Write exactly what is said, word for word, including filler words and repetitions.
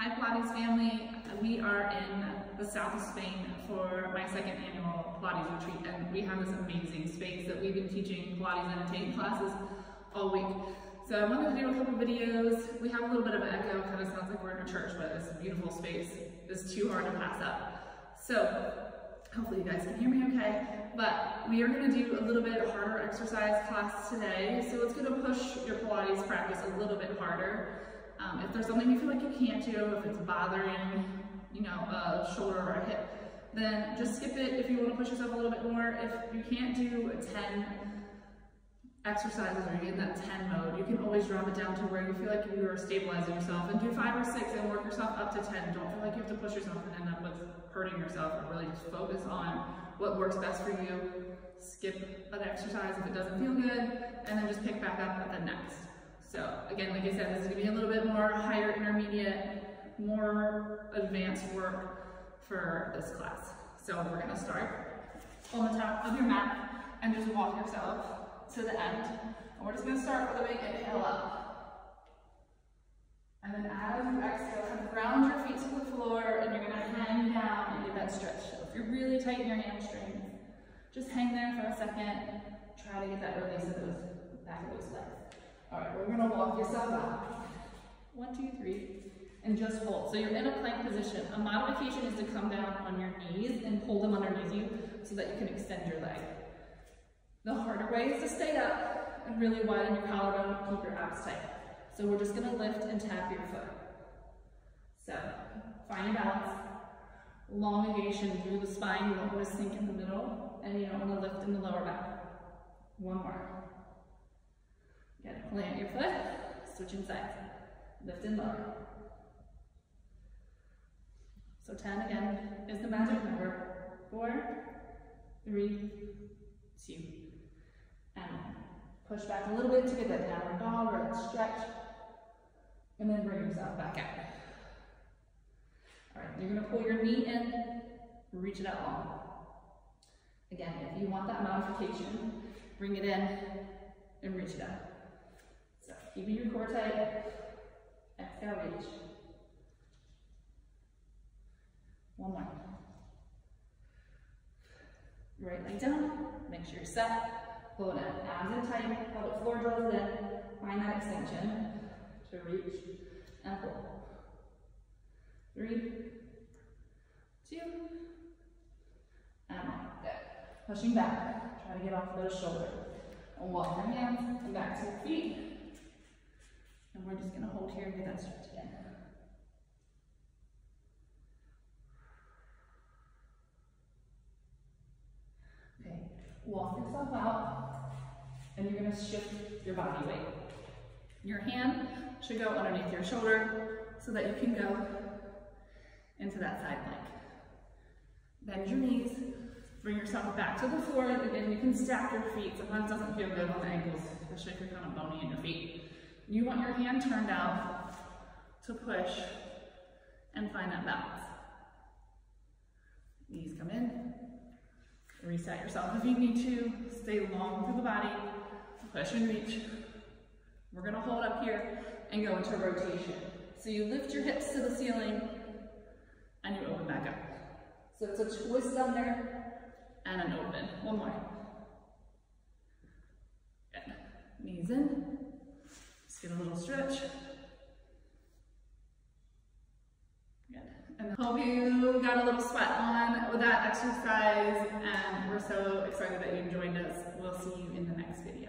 Hi Pilates family, we are in the south of Spain for my second annual Pilates retreat, and we have this amazing space that we've been teaching Pilates and taking classes all week. So I wanted to do a couple videos. We have a little bit of an echo, kind of sounds like we're in a church, but it's a beautiful space. It's too hard to pass up. So hopefully you guys can hear me okay, but we are going to do a little bit harder exercise class today. So it's going to push your Pilates practice a little bit harder. Um, if there's something you feel like you can't do, if it's bothering, you know, a shoulder or a hip, then just skip it if you want to push yourself a little bit more. If you can't do ten exercises or you're in that ten mode, you can always drop it down to where you feel like you are stabilizing yourself and do five or six and work yourself up to ten. Don't feel like you have to push yourself and end up with hurting yourself, or really just focus on what works best for you. Skip an exercise if it doesn't feel good, and then just pick back up at the next. So again, like I said, this is going to be a little bit more higher intermediate, more advanced work for this class. So we're going to start on the top of your mat and just walk yourself to the end. And we're just going to start with a big inhale up. And then as you exhale, kind of ground your feet to the floor, and you're going to hang down and do that stretch. So if you're really tight in your hamstrings, just hang there for a second. Try to get that release of those back of those legs. All right, we're gonna walk yourself up. One, two, three, and just hold. So you're in a plank position. A modification is to come down on your knees and pull them underneath you so that you can extend your leg. The harder way is to stay up and really widen your collarbone, keep your abs tight. So we're just gonna lift and tap your foot. So find your balance. Elongation through the spine. You don't wanna sink in the middle, and you don't wanna lift in the lower back. One more. Again, plant your foot, switching sides, lift and lower. So ten again is the magic number. Four, three, two, and push back a little bit to get that downward dog or that stretch, and then bring yourself back out. All right, you're gonna pull your knee in, reach it out long. Again, if you want that modification, bring it in and reach it out. So keeping your core tight, exhale, reach. One more. Right leg down, make sure you're set, pull it in, abs in tight, hold it, floor draws in, find that extension to reach and pull. Three, two, and one. Good. Pushing back, try to get off those shoulders. And walk your hands and back to your feet. And we're just gonna hold here and get that stretch again. Okay, walk yourself out, and you're gonna shift your body weight. Your hand should go underneath your shoulder so that you can go into that side plank. Bend your knees. Bring yourself back to the floor. Again, you can stack your feet. Sometimes it doesn't feel good on the ankles, especially if you're kind of bony in your feet. You want your hand turned out to push and find that balance. Knees come in. Reset yourself if you need to. Stay long through the body. Push and reach. We're gonna hold up here and go into rotation. So you lift your hips to the ceiling and you open back up. So it's a twist under and an open. One more. Good. Knees in. Just get a little stretch. Good. And hope you got a little sweat on with that exercise, and we're so excited that you joined us. We'll see you in the next video.